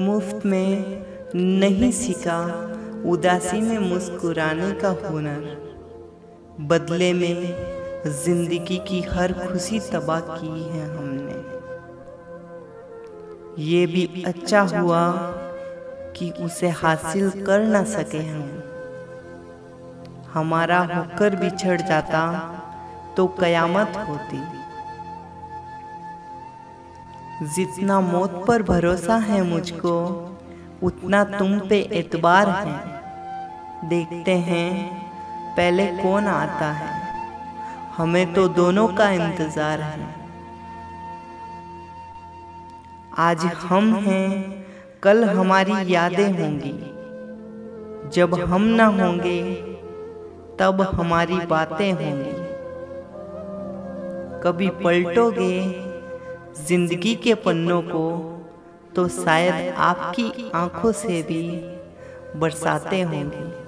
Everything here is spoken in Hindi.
मुफ्त में नहीं सीखा उदासी में मुस्कुराने का हुनर। बदले में जिंदगी की हर खुशी तबाह की है हमने। ये भी अच्छा हुआ कि उसे हासिल कर ना सके हम। हमारा होकर बिछड़ जाता तो कयामत होती। जितना मौत पर भरोसा है मुझको, उतना तुम पे एतबार है। देखते हैं पहले कौन आता है, हमें तो दोनों का इंतजार है। आज हम हैं, कल हमारी यादें होंगी। जब हम ना होंगे तब हमारी बातें होंगी। कभी पलटोगे जिंदगी के पन्नों को, तो शायद आपकी आंखों से भी बरसाते होंगे।